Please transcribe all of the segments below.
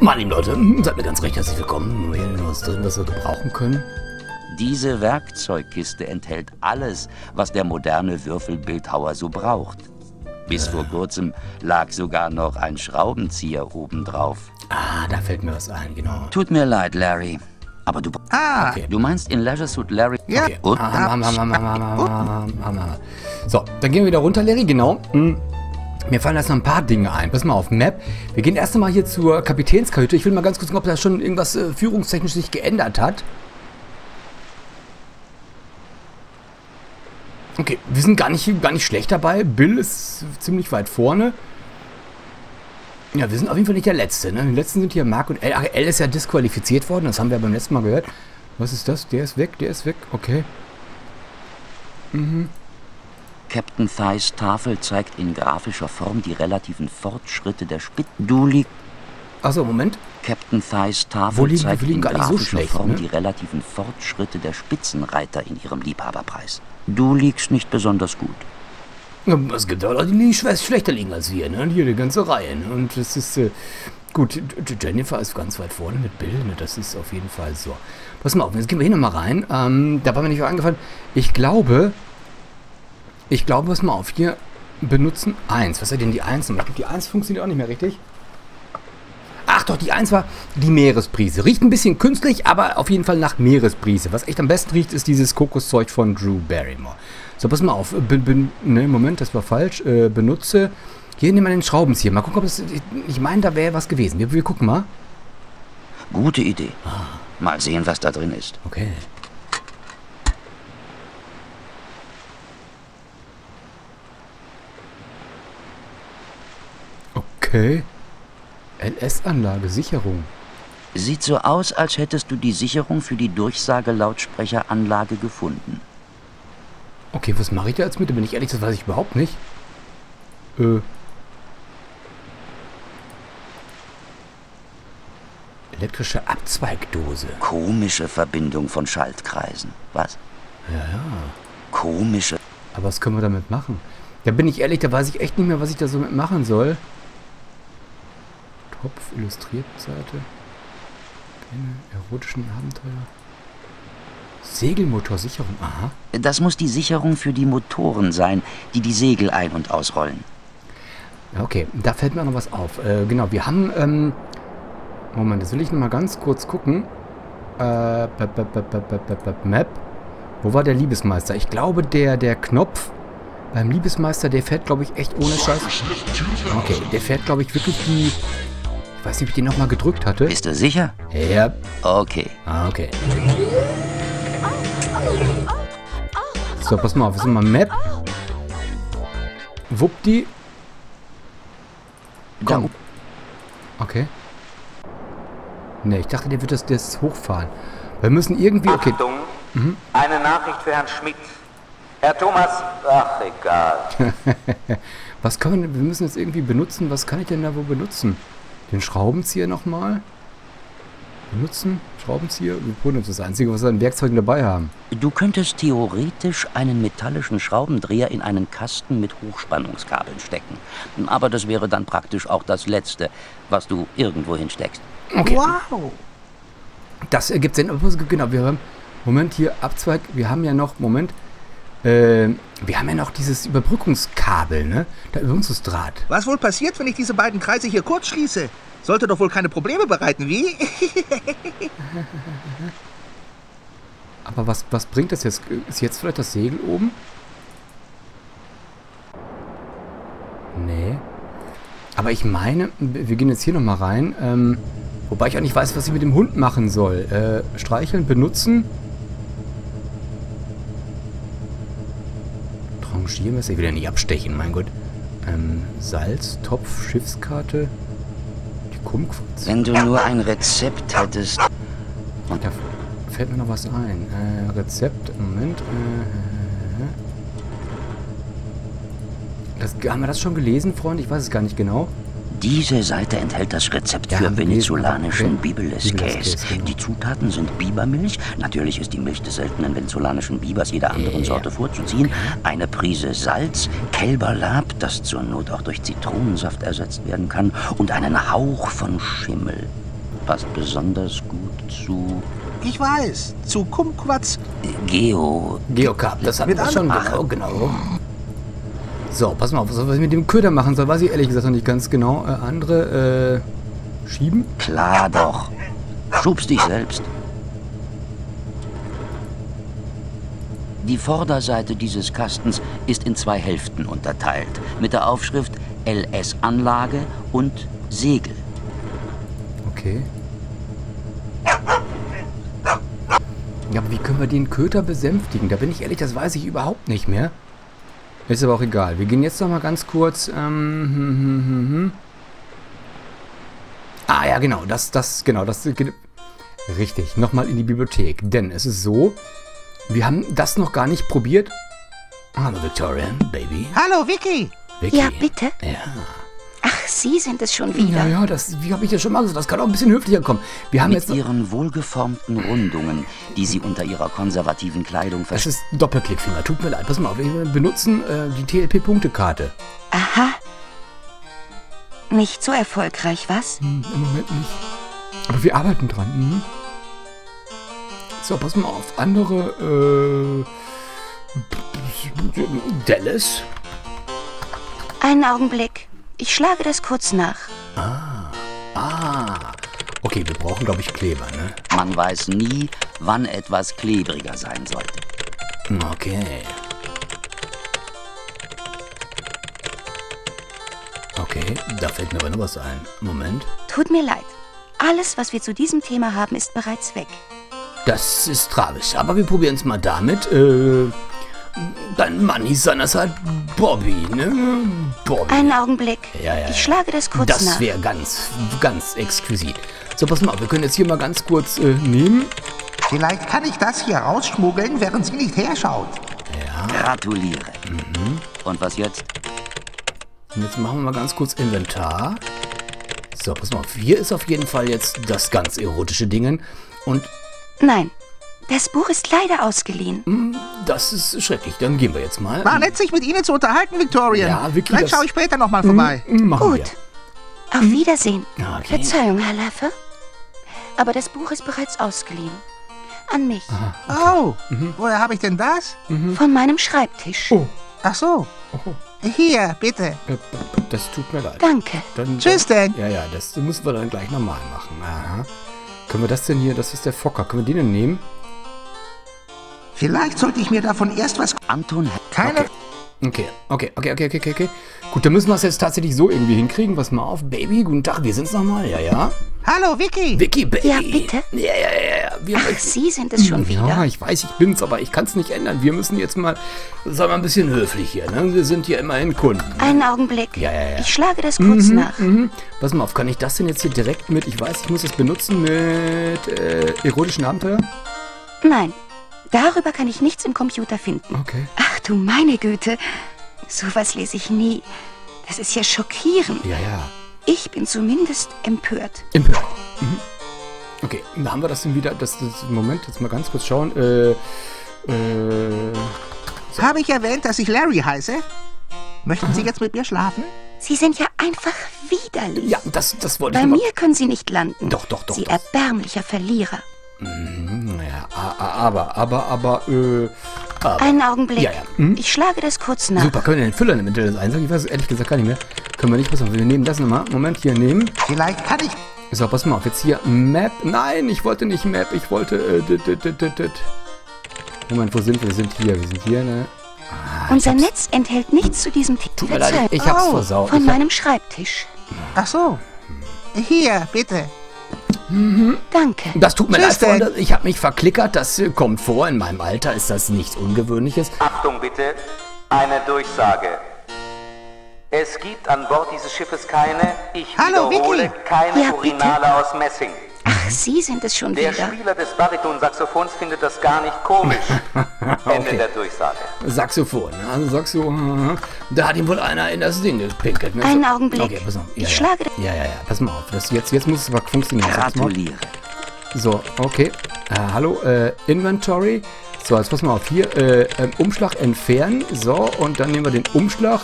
Mann, lieben Leute, seid mir ganz recht herzlich willkommen. Hier ist was drin, was wir gebrauchen können. Diese Werkzeugkiste enthält alles, was der moderne Würfelbildhauer so braucht. Bis vor kurzem lag sogar noch ein Schraubenzieher obendrauf. Ah, da fällt mir was ein, genau. Tut mir leid, Larry, aber du... Ah, okay. Du meinst in Leisure Suit Larry... Ja. Okay. So, dann gehen wir wieder runter, Larry, genau. Mir fallen erst noch ein paar Dinge ein. Pass mal auf, Map. Wir gehen erst einmal hier zur Kapitänskajüte. Ich will mal ganz kurz gucken, ob da schon irgendwas führungstechnisch sich geändert hat. Okay, wir sind gar nicht schlecht dabei. Bill ist ziemlich weit vorne. Ja, wir sind auf jeden Fall nicht der Letzte, ne? Die Letzten sind hier Mark und L. Ach, L ist ja disqualifiziert worden. Das haben wir beim letzten Mal gehört. Was ist das? Der ist weg, der ist weg. Okay. Mhm. Captain Thys Tafel zeigt in grafischer Form die relativen Fortschritte der Spitze. Du liegst... Achso, Moment. Captain Thys Tafel zeigt in grafischer Form die relativen Fortschritte der Spitzenreiter in ihrem Liebhaberpreis. Du liegst nicht besonders gut. Ja, es gibt auch Leute, die schlechter liegen als wir, ne? Hier die ganze Reihe, ne? Und das ist... gut, Jennifer ist ganz weit vorne mit Bill, ne? Das ist auf jeden Fall so. Pass mal auf, jetzt gehen wir hier nochmal rein. Da war mir nicht angefallen. Ich glaube, pass mal auf, hier benutzen 1. Was ist denn die 1? Die 1 funktioniert auch nicht mehr richtig. Ach doch, die 1 war die Meeresbrise. Riecht ein bisschen künstlich, aber auf jeden Fall nach Meeresbrise. Was echt am besten riecht, ist dieses Kokoszeug von Drew Barrymore. So, pass mal auf. Ne, Moment, das war falsch. Benutze. Hier nehmen wir den Schraubenzieher. Mal gucken, ob das... Ich meine, da wäre was gewesen. Wir gucken mal. Gute Idee. Mal sehen, was da drin ist. Okay. Okay. LS-Anlage, Sicherung. Sieht so aus, als hättest du die Sicherung für die Durchsagelautsprecheranlage gefunden. Okay, was mache ich da jetzt mit? Bin ich ehrlich, das weiß ich überhaupt nicht. Elektrische Abzweigdose. Komische Verbindung von Schaltkreisen. Was? Ja. Komische. Aber was können wir damit machen? Da bin ich ehrlich, da weiß ich echt nicht mehr, was ich da so mit machen soll. Kopf, Illustriert-Seite, erotischen Abenteuer, Segelmotorsicherung, aha. Das muss die Sicherung für die Motoren sein, die die Segel ein- und ausrollen. Okay, da fällt mir noch was auf. Genau, wir haben, Moment, das will ich noch mal ganz kurz gucken. Map, wo war der Liebesmeister? Ich glaube, der Knopf... Beim Liebesmeister, der fährt, glaube ich, echt ohne Scheiß. Okay, der fährt, glaube ich, wirklich die... Ich weiß nicht, ob ich den nochmal gedrückt hatte. Bist du sicher? Ja. Okay. Okay. So, pass mal auf. Wir sind mal Map. Wuppdi. Komm. Okay. Ne, ich dachte, der wird das hochfahren. Wir müssen irgendwie... Okay. Achtung, eine Nachricht für Herrn Schmidt. Herr Thomas, ach egal. Was können wir müssen jetzt irgendwie benutzen, was kann ich denn da wo benutzen? Den Schraubenzieher nochmal? Benutzen? Schraubenzieher? Das ist das Einzige, was wir an Werkzeugen dabei haben. Du könntest theoretisch einen metallischen Schraubendreher in einen Kasten mit Hochspannungskabeln stecken. Aber das wäre dann praktisch auch das Letzte, was du irgendwo hinsteckst. Okay. Wow! Das ergibt Sinn. Genau, wir haben... Moment, hier, Abzweig. Wir haben ja noch... Moment. Wir haben ja noch dieses Überbrückungskabel, ne? Der Überbrückungsdraht. Was wohl passiert, wenn ich diese beiden Kreise hier kurz schließe? Sollte doch wohl keine Probleme bereiten, wie? Aber was bringt das jetzt? Ist jetzt vielleicht das Segel oben? Nee. Aber ich meine, wir gehen jetzt hier nochmal rein. Wobei ich auch nicht weiß, was ich mit dem Hund machen soll. Streicheln, benutzen... Schiermesser wieder nicht abstechen, mein Gott. Salz, Topf, Schiffskarte, die Kumpf. Wenn du nur ein Rezept hättest. Und da fällt mir noch was ein. Rezept, Moment. Haben wir das schon gelesen, Freund? Ich weiß es gar nicht genau. Diese Seite enthält das Rezept für venezolanischen Bibeles-Käse. Genau. Die Zutaten sind Bibermilch. Natürlich ist die Milch des seltenen venezolanischen Bibers jeder anderen Sorte vorzuziehen. Okay. Eine Prise Salz, Kälberlab, das zur Not auch durch Zitronensaft ersetzt werden kann, und einen Hauch von Schimmel. passt besonders gut zu... Ich weiß, zu Kumquats... Geocup, das hatten wir schon, genau. So, pass mal auf, was ich mit dem Köder machen soll, weiß ich ehrlich gesagt noch nicht ganz genau. Andere, schieben? Klar doch. Schubst dich selbst. Die Vorderseite dieses Kastens ist in zwei Hälften unterteilt, mit der Aufschrift LS-Anlage und Segel. Okay. Ja, aber wie können wir den Köter besänftigen? Da bin ich ehrlich, das weiß ich überhaupt nicht mehr. Ist aber auch egal. Wir gehen jetzt noch mal ganz kurz... Ah ja, genau, das... Richtig, nochmal in die Bibliothek. Denn es ist so... Wir haben das noch gar nicht probiert. Hallo, Victoria, Baby. Hallo, Vicky. Vicky. Ja, bitte? Ja. Ach, Sie sind es schon wieder. Ja, ja, das, wie habe ich das schon mal gesagt? Das kann auch ein bisschen höflicher kommen. Wir haben jetzt Ihren wohlgeformten Rundungen, die Sie unter Ihrer konservativen Kleidung verstecken. Das ist Doppelklickfinger. Tut mir leid. Pass mal auf. Wir benutzen die TLP-Punktekarte. Aha. Nicht so erfolgreich, was? Hm, im Moment nicht. Aber wir arbeiten dran. Mhm. So, pass mal auf. Andere, Dallas? Einen Augenblick. Ich schlage das kurz nach. Okay, wir brauchen, glaube ich, Kleber, ne? Man weiß nie, wann etwas klebriger sein sollte. Okay. Okay, da fällt mir aber noch was ein. Moment. Tut mir leid. Alles, was wir zu diesem Thema haben, ist bereits weg. Das ist tragisch, aber wir probieren es mal damit. Dein Mann hieß seinerzeit Bobby, ne? Bobby. Einen Augenblick. Ja, ja. Ich schlage das kurz nach. Das wäre ganz, ganz exquisit. So, pass mal auf, wir können jetzt hier mal ganz kurz nehmen. Vielleicht kann ich das hier rausschmuggeln, während sie nicht herschaut. Ja. Gratuliere. Mhm. Und was jetzt? Und jetzt machen wir mal ganz kurz Inventar. So, pass mal auf, hier ist auf jeden Fall jetzt das ganz erotische Ding. Und... Nein, das Buch ist leider ausgeliehen. Das ist schrecklich, dann gehen wir jetzt mal. War nett, sich mit Ihnen zu unterhalten, Victoria. Ja, wirklich. Vielleicht schaue ich später nochmal vorbei. Gut, auf Wiedersehen. Okay. Verzeihung, Herr Laffer. Aber das Buch ist bereits ausgeliehen. An mich. Aha, okay. Oh, woher habe ich denn das? Von meinem Schreibtisch. Oh. Ach so. Oh. Hier, bitte. Das tut mir leid. Danke. Dann, tschüss denn. Ja, ja, das müssen wir dann gleich nochmal machen. Aha. Können wir das denn hier? Das ist der Fokker. Können wir den denn nehmen? Vielleicht sollte ich mir davon erst was... Anton hat keine... Okay. Gut, dann müssen wir es jetzt tatsächlich so irgendwie hinkriegen. Was mal auf, Baby. Guten Tag, wir sind's nochmal. Ja, ja. Hallo, Vicky. Vicky, Baby. Ja, bitte? Ja. Ach, Sie sind es schon wieder. Ja, ich weiß, ich bin's, aber ich kann's nicht ändern. Wir müssen jetzt mal... Sagen wir ein bisschen höflich hier, ne? Wir sind hier immerhin Kunden. Einen Augenblick. Ja. Ich schlage das kurz nach. Pass mal auf, kann ich das denn jetzt hier direkt mit... Ich weiß, ich muss es benutzen mit... erotischen Abenteuer? Nein. Darüber kann ich nichts im Computer finden. Okay. Ach du meine Güte, sowas lese ich nie. Das ist ja schockierend. Ja. Ich bin zumindest empört. Okay, da haben wir das denn wieder. Moment, jetzt mal ganz kurz schauen. So. Habe ich erwähnt, dass ich Larry heiße? Möchten Sie jetzt mit mir schlafen? Sie sind ja einfach widerlich. Ja, das wollte ich immer. Bei mir können Sie nicht landen. Doch. Sie erbärmlicher Verlierer. Ja, aber... Einen Augenblick. Ja. Ich schlage das kurz nach. Super, können wir den Füller im Internet einsagen? Ich weiß es ehrlich gesagt gar nicht mehr. Können wir nicht, pass auf, wir nehmen das nochmal. Moment, hier nehmen. Vielleicht kann ich... So, pass mal auf, jetzt hier Map. Nein, ich wollte nicht Map, ich wollte... Moment, wo sind wir? Wir sind hier, ne? Unser Netz enthält nichts zu diesem Tipp. Tut mir leid, ich hab's versaut. Von meinem Schreibtisch. Ach so. Hier, bitte. Danke. Das tut mir leid, Freunde. Ich habe mich verklickert. Das kommt vor. In meinem Alter ist das nichts Ungewöhnliches. Achtung bitte. Eine Durchsage. Es gibt an Bord dieses Schiffes keine, keine Urinale aus Messing. Ach, Sie sind es schon wieder. Der Spieler des Bariton-Saxophons findet das gar nicht komisch. Ende der Durchsage. Saxophon. Also Saxophon. Da hat ihm wohl einer in das Ding gepinkelt. Ne? Einen Augenblick. Okay, pass auf. Ich schlage... Ja. Pass mal auf. Das jetzt muss es aber funktionieren. Gratuliere. So, okay. Hallo, Inventory. So, jetzt pass mal auf. Hier, Umschlag entfernen. So, und dann nehmen wir den Umschlag.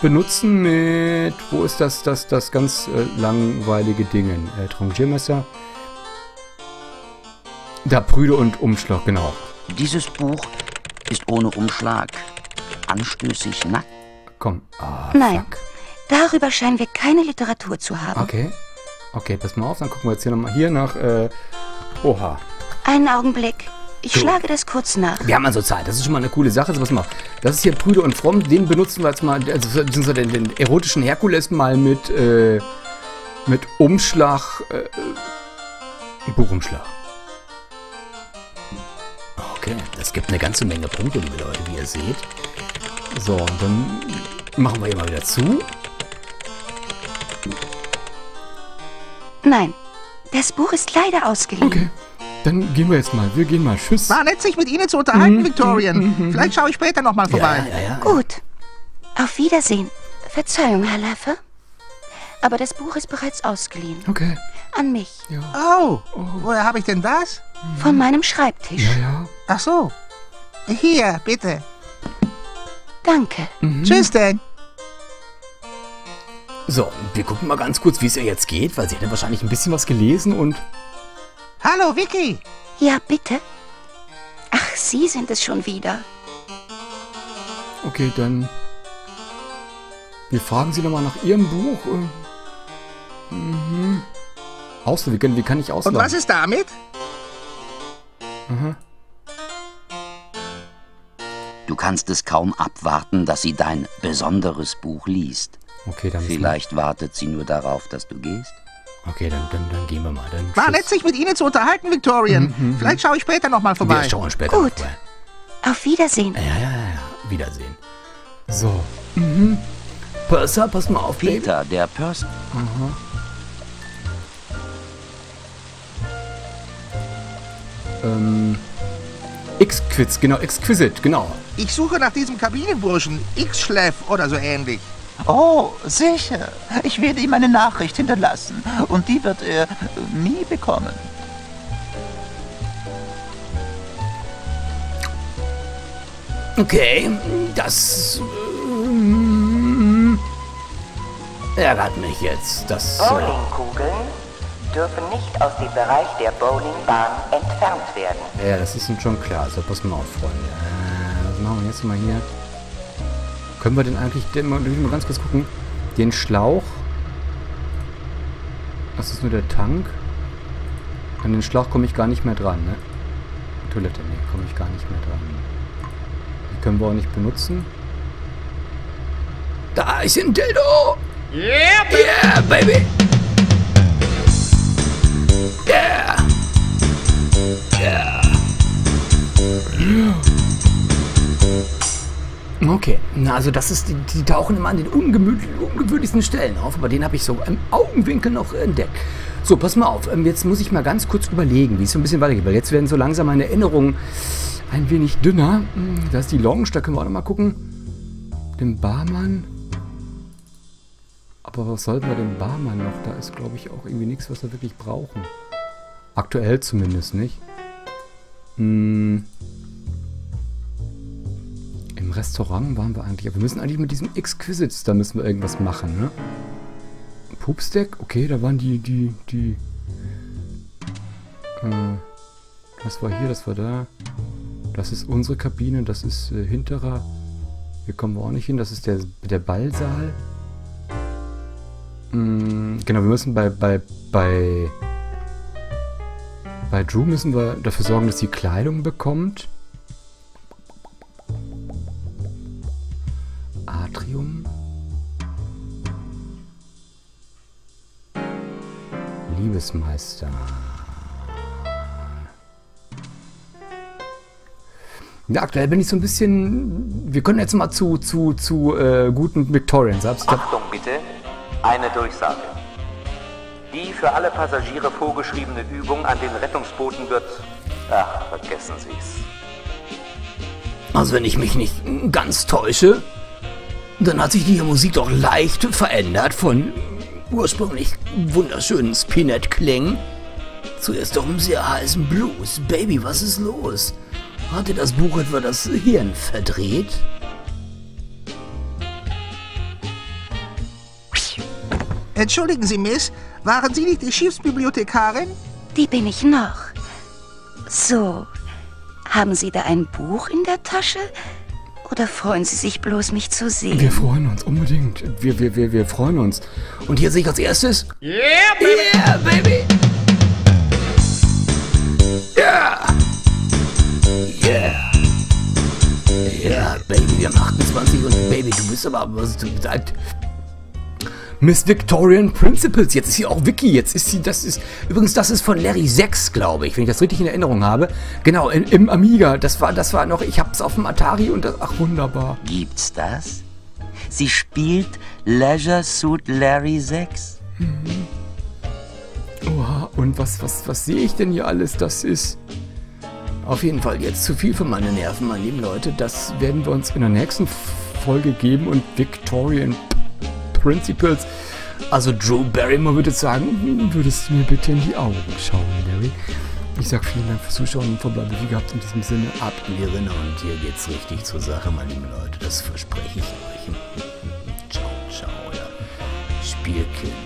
Benutzen mit... Wo ist das ganz langweilige Ding? Trangiermesser. Prüde und Umschlag, genau. Dieses Buch ist ohne Umschlag. Anstößig nackt. Komm. Ah, nein, fuck. Darüber scheinen wir keine Literatur zu haben. Okay. Okay, pass mal auf, dann gucken wir jetzt hier nochmal nach, oha. Einen Augenblick. Ich schlage das kurz nach. Wir haben also Zeit. Das ist schon mal eine coole Sache. Also, was machen wir? Das ist hier Prüde und Fromm. Den benutzen wir jetzt mal, also den erotischen Herkules mal mit Umschlag, Buchumschlag. Okay, das gibt eine ganze Menge Punkte, liebe Leute, wie ihr seht. So, und dann machen wir hier mal wieder zu. Nein, das Buch ist leider ausgeliehen. Okay. Dann gehen wir jetzt mal. Wir gehen mal. Tschüss. War nett, sich mit Ihnen zu unterhalten, Victorian. Vielleicht schaue ich später nochmal vorbei. Ja, ja, ja. Gut. Auf Wiedersehen. Verzeihung, Herr Laffer. Aber das Buch ist bereits ausgeliehen. Okay. An mich. Ja. Oh, woher habe ich denn das? Von meinem Schreibtisch. Ja, ja. Ach so. Hier, bitte. Danke. Tschüss denn. So, wir gucken mal ganz kurz, wie es ihr jetzt geht, weil sie hat ja wahrscheinlich ein bisschen was gelesen und... Hallo, Vicky! Ja, bitte? Ach, Sie sind es schon wieder. Okay, dann... Wir fragen Sie nochmal nach Ihrem Buch. Auswickeln, wie kann ich auslaufen? Und was ist damit? Du kannst es kaum abwarten, dass sie dein besonderes Buch liest. Okay, dann... Vielleicht wartet sie nur darauf, dass du gehst. Okay, dann gehen wir mal. Dann war nett, sich mit Ihnen zu unterhalten, Victorian. Vielleicht schaue ich später nochmal vorbei. Wir schauen später vorbei. Gut. Auf Wiedersehen. Ja, ja, ja. Wiedersehen. So. Purser, pass mal auf. Peter, der Purser. X-Quiz, genau. Exquisite, genau. Ich suche nach diesem Kabinenburschen. X-Schleff oder so ähnlich. Oh, sicher. Ich werde ihm eine Nachricht hinterlassen. Und die wird er nie bekommen. Okay, das... ärgert mich jetzt. Das Bowlingkugeln dürfen nicht aus dem Bereich der Bowlingbahn entfernt werden. Ja, das ist uns schon klar. Also pass mal auf, Freunde. Was machen wir jetzt mal hier? Können wir denn eigentlich, mal ganz kurz gucken, den Schlauch, das ist nur der Tank, an den Schlauch komme ich gar nicht mehr dran, ne? Toilette, ne, komme ich gar nicht mehr dran. Die können wir auch nicht benutzen. Da ist ein Dildo! Yeah, baby! Yeah, baby. Yeah. Yeah. Okay, na also das ist, die tauchen immer an den ungewöhnlichsten Stellen auf, aber den habe ich so im Augenwinkel noch entdeckt. So, pass mal auf, jetzt muss ich mal ganz kurz überlegen, wie es so ein bisschen weitergeht, weil jetzt werden so langsam meine Erinnerungen ein wenig dünner. Da ist die Lounge, da können wir auch nochmal gucken. Den Barmann. Aber was sollten wir dem Barmann noch? Da ist, glaube ich, auch irgendwie nichts, was wir wirklich brauchen. Aktuell zumindest nicht. Im Restaurant waren wir eigentlich. Aber wir müssen eigentlich mit diesem Exquisites, da müssen wir irgendwas machen, ne? Pupsdeck? Okay, da waren die... das war hier, das war da. Das ist unsere Kabine, das ist hinterer. Hier kommen wir auch nicht hin, das ist der Ballsaal. Genau, wir müssen bei Drew müssen wir dafür sorgen, dass sie Kleidung bekommt. Atrium. Liebesmeister. Ja, aktuell bin ich so ein bisschen... Wir können jetzt mal zu guten Victorians. Achtung bitte, eine Durchsage. Die für alle Passagiere vorgeschriebene Übung an den Rettungsbooten wird... Ach, vergessen Sie es. Also wenn ich mich nicht ganz täusche... Dann hat sich die Musik doch leicht verändert von ursprünglich wunderschönen Spinett-Klängen zu erst doch einem sehr heißen Blues. Baby, was ist los? Hat dir das Buch etwa das Hirn verdreht? Entschuldigen Sie, Miss, waren Sie nicht die Schiffsbibliothekarin? Die bin ich noch. So, haben Sie da ein Buch in der Tasche? Oder freuen Sie sich bloß, mich zu sehen? Wir freuen uns, unbedingt. Wir freuen uns. Und hier sehe ich als erstes... Yeah, baby! Yeah, baby! Yeah! Yeah! Yeah, Baby, wir haben 28 und Baby, du bist aber was du gesagt. Miss Victorian Principles, jetzt ist sie auch Vicky, jetzt ist sie, das ist, übrigens, das ist von Larry 6, glaube ich, wenn ich das richtig in Erinnerung habe. Genau, im Amiga, das war noch, ich hab's auf dem Atari und das, ach wunderbar. Gibt's das? Sie spielt Leisure Suit Larry 6? Mhm. Oha, und was sehe ich denn hier alles, das ist... Auf jeden Fall jetzt zu viel für meine Nerven, meine lieben Leute, das werden wir uns in der nächsten Folge geben und Victorian Principles. Also Drew Barrymore würde sagen, würdest du mir bitte in die Augen schauen, Larry? Ich sag vielen Dank fürs Zuschauen und verbleibe wie gehabt in diesem Sinne. Ab in die Rinne und hier geht's richtig zur Sache, meine lieben Leute. Das verspreche ich euch. Ciao, ciao, euer Spielkind.